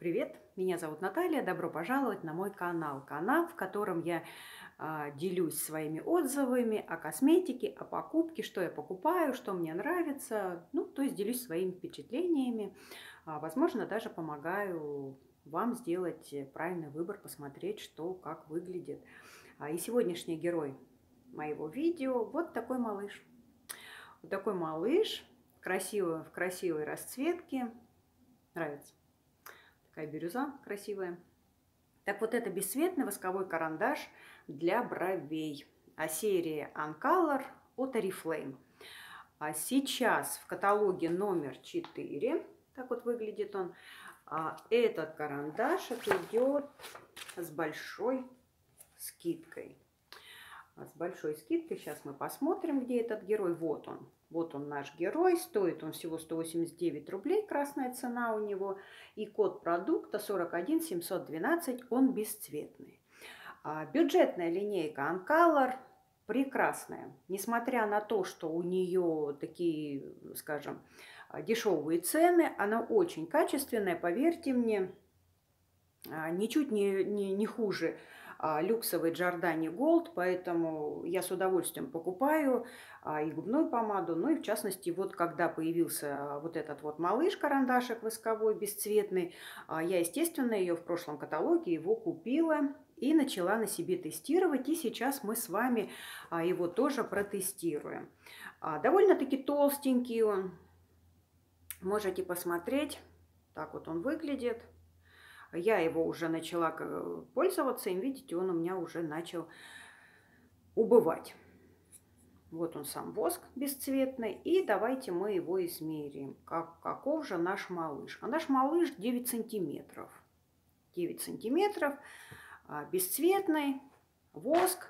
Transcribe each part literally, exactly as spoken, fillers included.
Привет, меня зовут Наталья, добро пожаловать на мой канал, канал, в котором я э, делюсь своими отзывами о косметике, о покупке, что я покупаю, что мне нравится, ну, то есть делюсь своими впечатлениями, а, возможно, даже помогаю вам сделать правильный выбор, посмотреть, что, как выглядит. А, и сегодняшний герой моего видео вот такой малыш, вот такой малыш, красивый, в красивой расцветке, нравится. Такая бирюза красивая. Так вот, это бесцветный восковой карандаш для бровей. А серия OnColour от Oriflame. А сейчас в каталоге номер четыре. Так вот выглядит он. А этот карандаш идет с большой скидкой. А с большой скидкой. Сейчас мы посмотрим, где этот герой. Вот он. Вот он, наш герой. Стоит он всего сто восемьдесят девять рублей. Красная цена у него. И код продукта четыре один семь один два. Он бесцветный. А бюджетная линейка OnColour прекрасная. Несмотря на то, что у нее такие, скажем, дешевые цены, она очень качественная. Поверьте мне, ничуть не, не, не хуже люксовый Giordani Gold, поэтому я с удовольствием покупаю и губную помаду, ну и в частности, вот когда появился вот этот вот малыш-карандашик восковой, бесцветный, я, естественно, ее в прошлом каталоге его купила и начала на себе тестировать, и сейчас мы с вами его тоже протестируем. Довольно-таки толстенький он, можете посмотреть, так вот он выглядит. Я его уже начала пользоваться, и видите, он у меня уже начал убывать. Вот он сам воск бесцветный. И давайте мы его измерим. Как, каков же наш малыш? А наш малыш девять сантиметров. девять сантиметров, бесцветный воск.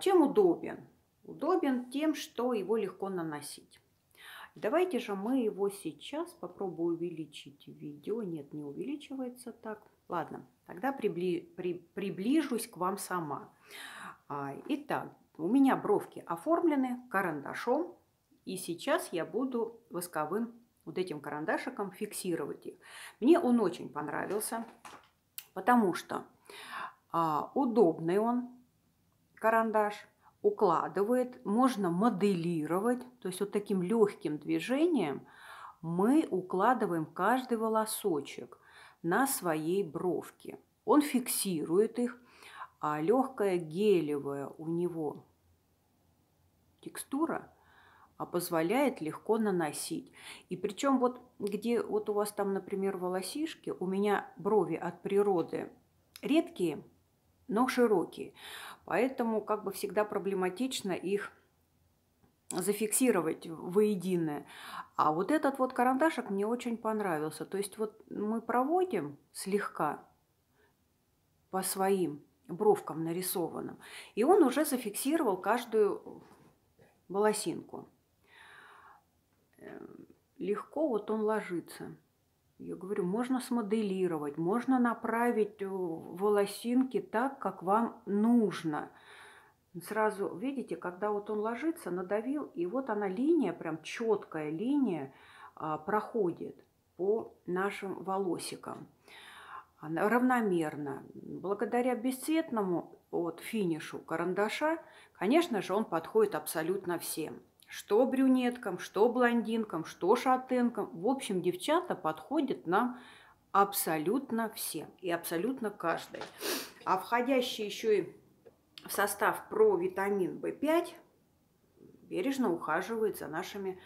Чем удобен? Удобен тем, что его легко наносить. Давайте же мы его сейчас попробую увеличить видео. Нет, не увеличивается так. Ладно, тогда прибли... при... приближусь к вам сама. Итак, у меня бровки оформлены карандашом. И сейчас я буду восковым вот этим карандашиком фиксировать их. Мне он очень понравился, потому что удобный он карандаш. Укладывает, можно моделировать, то есть вот таким легким движением мы укладываем каждый волосочек на своей бровке. Он фиксирует их, а легкая гелевая у него текстура позволяет легко наносить. И причем вот где вот у вас там, например, волосишки, у меня брови от природы редкие, но широкие, поэтому как бы всегда проблематично их зафиксировать воедино. А вот этот вот карандашик мне очень понравился. То есть вот мы проводим слегка по своим бровкам нарисованным, и он уже зафиксировал каждую волосинку. Легко вот он ложится. Я говорю, можно смоделировать, можно направить волосинки так, как вам нужно. Сразу, видите, когда вот он ложится, надавил, и вот она линия, прям четкая линия проходит по нашим волосикам. Она равномерно. Благодаря бесцветному вот, финишу карандаша, конечно же, он подходит абсолютно всем. Что брюнеткам, что блондинкам, что шатенкам. В общем, девчата подходят нам абсолютно всем и абсолютно каждой. А входящий еще и в состав провитамин бэ пять бережно ухаживает за нашими э,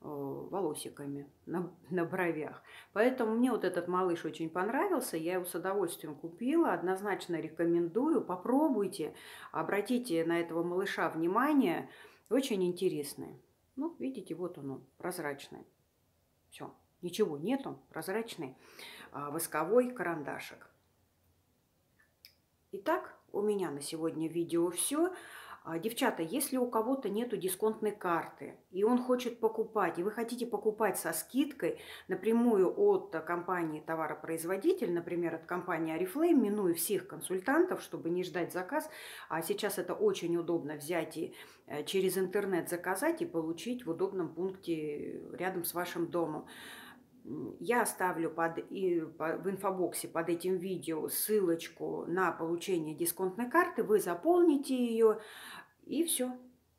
волосиками на, на бровях. Поэтому мне вот этот малыш очень понравился. Я его с удовольствием купила. Однозначно рекомендую. Попробуйте, обратите на этого малыша внимание. Очень интересные. Ну, видите, вот он, он прозрачный. Все, ничего нету, прозрачный а, восковой карандашик. Итак, у меня на сегодня видео все. А, девчата, если у кого-то нету дисконтной карты, и он хочет покупать, и вы хотите покупать со скидкой напрямую от компании товаропроизводитель, например, от компании Oriflame, минуя всех консультантов, чтобы не ждать заказ, а сейчас это очень удобно взять и через интернет заказать и получить в удобном пункте рядом с вашим домом. Я оставлю под, и, по, в инфобоксе под этим видео ссылочку на получение дисконтной карты. Вы заполните ее, и все.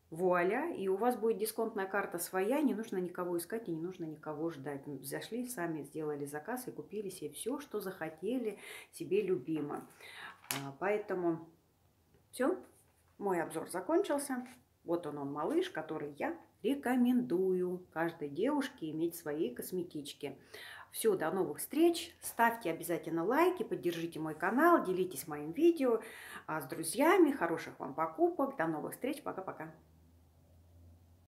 Вуаля! И у вас будет дисконтная карта своя, не нужно никого искать и не нужно никого ждать. Зашли, сами сделали заказ и купили себе все, что захотели, себе любимо. Поэтому все, мой обзор закончился. Вот он, он малыш, который я рекомендую каждой девушке иметь свои косметички. Все, до новых встреч. Ставьте обязательно лайки, поддержите мой канал, делитесь моим видео с друзьями. Хороших вам покупок. До новых встреч. Пока-пока.